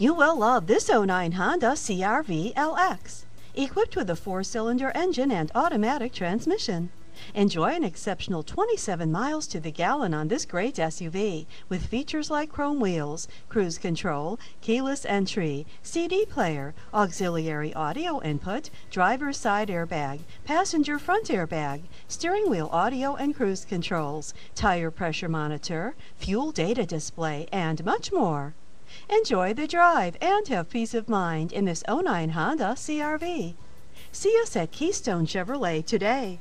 You will love this 09 Honda CR-V LX, equipped with a 4-cylinder engine and automatic transmission. Enjoy an exceptional 27 miles to the gallon on this great SUV, with features like chrome wheels, cruise control, keyless entry, CD player, auxiliary audio input, driver's side airbag, passenger front airbag, steering wheel audio and cruise controls, tire pressure monitor, fuel data display, and much more. Enjoy the drive and have peace of mind in this 09 Honda CR-V. See us at Keystone Chevrolet today.